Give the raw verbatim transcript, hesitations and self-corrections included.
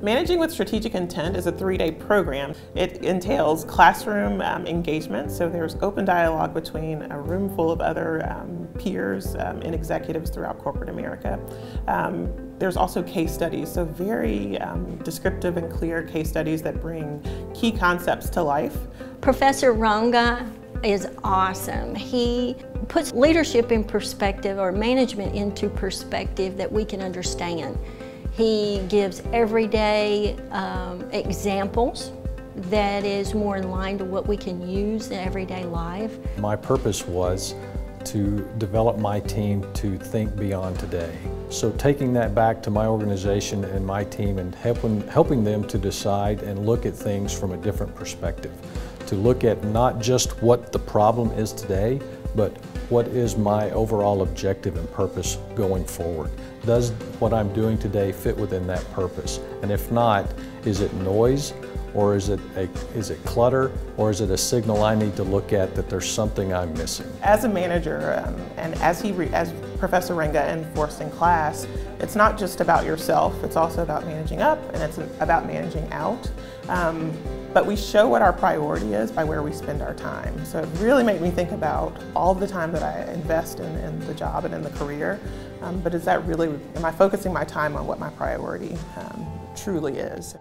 Managing with Strategic Intent is a three-day program. It entails classroom um, engagement, so there's open dialogue between a room full of other um, peers um, and executives throughout corporate America. Um, there's also case studies, so very um, descriptive and clear case studies that bring key concepts to life. Professor Ranga is awesome. He puts leadership in perspective, or management into perspective that we can understand. He gives everyday um, examples that is more in line to what we can use in everyday life. My purpose was to develop my team to think beyond today. So taking that back to my organization and my team and helping, helping them to decide and look at things from a different perspective. To look at not just what the problem is today, but what is my overall objective and purpose going forward? Does what I'm doing today fit within that purpose? And if not, is it noise, or is it, a, is it clutter, or is it a signal I need to look at that there's something I'm missing? As a manager, um, and as, he re as Professor Ranga enforced in class, it's not just about yourself, it's also about managing up, and it's about managing out. Um, But we show what our priority is by where we spend our time. So it really made me think about all the time that I invest in, in the job and in the career. Um, but is that really, am I focusing my time on what my priority um, truly is?